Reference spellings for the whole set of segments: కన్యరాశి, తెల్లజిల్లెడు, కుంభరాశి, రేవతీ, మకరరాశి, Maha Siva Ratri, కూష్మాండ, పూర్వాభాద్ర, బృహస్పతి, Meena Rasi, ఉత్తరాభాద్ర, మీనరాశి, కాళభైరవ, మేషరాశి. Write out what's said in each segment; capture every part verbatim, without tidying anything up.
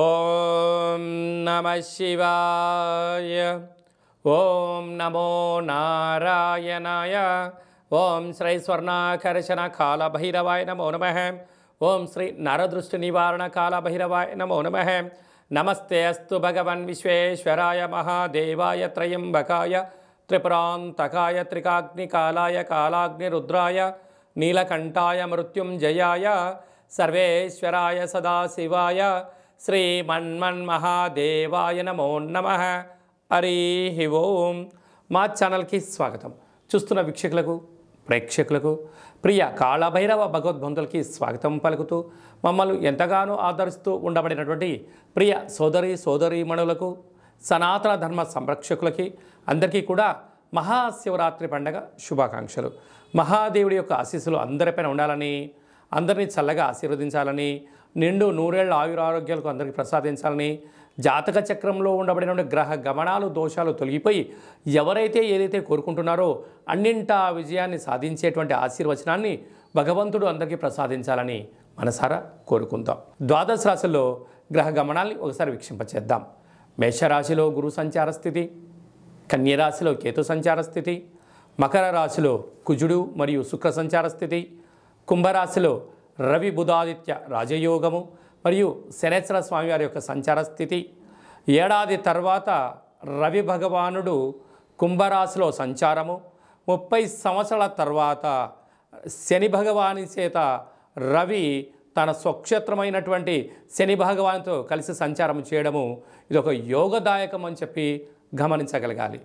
ఓం నమః శివాయ. ఓం నమో నారాయణాయ. ఓం శ్రీ స్వర్ణాకర్షణ కాళభైరవాయ నమో నమః. ఓం శ్రీ నరదృష్టి నివారణ కాళభైరవాయ నమో నమః. నమస్తే అస్తు భగవన్ విశ్వేశ్వరాయ మహాదేవాయ త్రయంబకాయ త్రిపురాంతకాయ త్రికాగ్నికాలాయ కాలాగ్నిరుద్రాయ నీలకంఠాయ మృత్యుంజయాయ సర్వేశ్వరాయ సదాశివాయ శ్రీమన్మన్మహాదేవాయ నమో నమః. హరి ఓం. మా ఛానల్కి స్వాగతం. చూస్తున్న వీక్షకులకు, ప్రేక్షకులకు, ప్రియ కాళభైరవ భగవద్బంధులకి స్వాగతం పలుకుతూ మమ్మల్ని ఎంతగానో ఆదరిస్తూ ఉండబడినటువంటి ప్రియ సోదరి సోదరీమణులకు, సనాతన ధర్మ సంరక్షకులకి అందరికీ కూడా మహాశివరాత్రి పండగ శుభాకాంక్షలు. మహాదేవుడి యొక్క ఆశీస్సులు అందరిపైన ఉండాలని, అందరినీ చల్లగా ఆశీర్వదించాలని, నిండు నూరేళ్ల ఆయురారోగ్యాలకు అందరికీ ప్రసాదించాలని, జాతక చక్రంలో ఉండబడిన గ్రహ గమనాలు దోషాలు తొలగిపోయి ఎవరైతే ఏదైతే కోరుకుంటున్నారో అన్నింటా విజయాన్ని సాధించేటువంటి ఆశీర్వచనాన్ని భగవంతుడు అందరికీ ప్రసాదించాలని మనసారా కోరుకుందాం. ద్వాదశ రాశుల్లో గ్రహ గమనాల్ని ఒకసారి వీక్షింపచేద్దాం. మేషరాశిలో గురు సంచార స్థితి, కన్యరాశిలో కేతు సంచార స్థితి, మకర రాశిలో కుజుడు మరియు శుక్ర సంచార స్థితి, కుంభరాశిలో రవి బుధాదిత్య రాజయోగము మరియు శనేశ్వర స్వామివారి యొక్క సంచార స్థితి. ఏడాది తర్వాత రవి భగవానుడు కుంభరాశిలో సంచారము, ముప్పై సంవత్సరాల తర్వాత శని భగవాని చేత రవి తన స్వక్షేత్రమైనటువంటి శని భగవానితో కలిసి సంచారం చేయడము ఇదొక యోగదాయకం అని చెప్పి గమనించగలగాలి.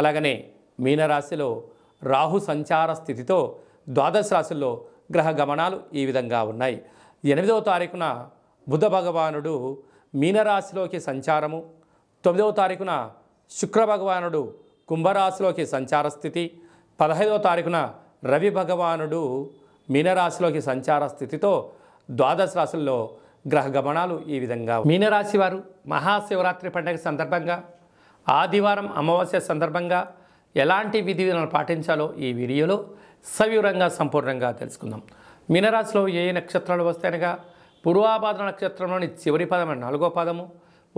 అలాగనే మీనరాశిలో రాహు సంచార స్థితితో ద్వాదశ రాశుల్లో గ్రహ గమనాలు ఈ విధంగా ఉన్నాయి. ఎనిమిదవ తారీఖున బుధ భగవానుడు మీనరాశిలోకి సంచారము, తొమ్మిదవ తారీఖున శుక్ర భగవానుడు కుంభరాశిలోకి సంచార స్థితి, పదహైదవ తారీఖున రవి భగవానుడు మీనరాశిలోకి సంచార స్థితితో ద్వాదశ రాశుల్లో గ్రహ గమనాలు ఈ విధంగా. మీనరాశి వారు మహాశివరాత్రి పండుగ సందర్భంగా, ఆదివారం అమావాస్య సందర్భంగా ఎలాంటి విధి విధానాలు పాటించాలో ఈ వీడియోలో సవివరంగా సంపూర్ణంగా తెలుసుకుందాం. మీనరాశిలో ఏ ఏ నక్షత్రాలు వస్తాయనగా పూర్వాభాద్ర నక్షత్రంలోని చివరి పాదమైన నాలుగో పాదము,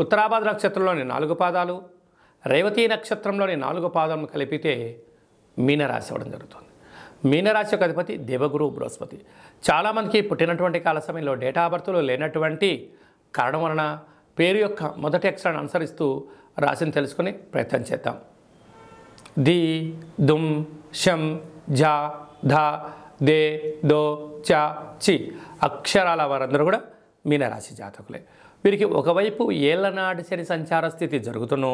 ఉత్తరాభాద్ర నక్షత్రంలోని నాలుగు పాదాలు, రేవతీ నక్షత్రంలోని నాలుగు పాదములు కలిపితే మీనరాశి అవడం జరుగుతుంది. మీనరాశి యొక్క అధిపతి దేవగురు బృహస్పతి. చాలామందికి పుట్టినటువంటి కాల సమయంలో డేటా ఆఫ్ బర్త్లో లేనటువంటి కారణం వలన పేరు యొక్క మొదటి అక్షరాన్ని అనుసరిస్తూ రాశిని తెలుసుకునే ప్రయత్నం చేద్దాం. ది, దుమ్, షం, జా, ధా, దే, దో, చా, చి అక్షరాల వారందరూ కూడా మీనరాశి జాతకులే. వీరికి ఒకవైపు ఏళ్లనాటి శని సంచార స్థితి జరుగుతును,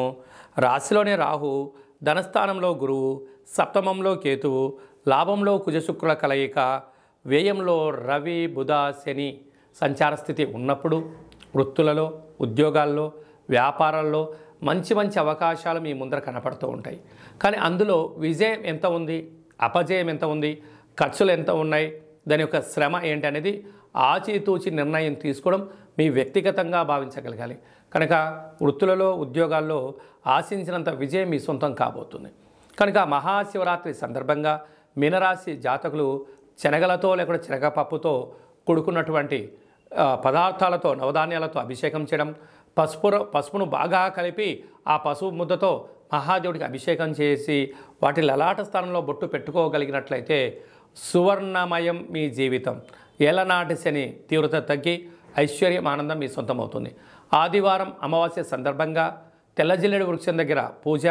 రాశిలోనే రాహు, ధనస్థానంలో గురువు, సప్తమంలో కేతువు, లాభంలో కుజశుక్రుల కలయిక, వ్యయంలో రవి బుధ శని సంచార స్థితి ఉన్నప్పుడు వృత్తులలో, ఉద్యోగాల్లో, వ్యాపారాల్లో మంచి మంచి అవకాశాలు మీ ముందర కనపడుతూ ఉంటాయి. కానీ అందులో విజయం ఎంత ఉంది, అపజయం ఎంత ఉంది, ఖర్చులు ఎంత ఉన్నాయి, దాని యొక్క శ్రమ ఏంటి అనేది ఆచితూచి నిర్ణయం తీసుకోవడం మీ వ్యక్తిగతంగా భావించగలగాలి. కనుక వృత్తులలో, ఉద్యోగాల్లో ఆశించినంత విజయం మీ సొంతం కాబోతుంది. కనుక మహాశివరాత్రి సందర్భంగా మీనరాశి జాతకులు శనగలతో లేకుండా శనగపప్పుతో కొడుకున్నటువంటి పదార్థాలతో నవధాన్యాలతో అభిషేకం చేయడం, పసుపు పసుపును బాగా కలిపి ఆ పసుపు ముద్దతో మహాదేవుడికి అభిషేకం చేసి వాటి లలాట స్థానంలో బొట్టు పెట్టుకోగలిగినట్లయితే సువర్ణమయం మీ జీవితం. ఏలనాటి శని తీవ్రత తగ్గి ఐశ్వర్యం, ఆనందం మీ సొంతమవుతుంది. ఆదివారం అమావాస్య సందర్భంగా తెల్లజిల్లెడు వృక్షం దగ్గర పూజ,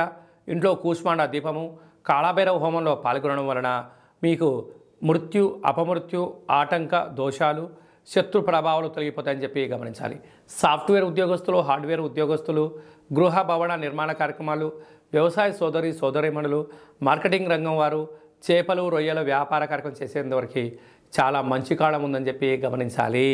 ఇంట్లో కూష్మాండ దీపము, కాళభైరవ హోమంలో పాల్గొనడం వలన మీకు మృత్యు, అపమృత్యు, ఆటంక దోషాలు, శత్రు ప్రభావాలు తొలగిపోతాయని చెప్పి గమనించాలి. సాఫ్ట్వేర్ ఉద్యోగస్తులు, హార్డ్వేర్ ఉద్యోగస్తులు, గృహ భవన నిర్మాణ కార్యక్రమాలు, వ్యవసాయ సోదరి సోదరీమణులు, మార్కెటింగ్ రంగం వారు చేపలు రొయ్యల వ్యాపార కార్యక్రమం చేసేంతవరకు చాలా మంచి కాలం ఉందని చెప్పి గమనించాలి.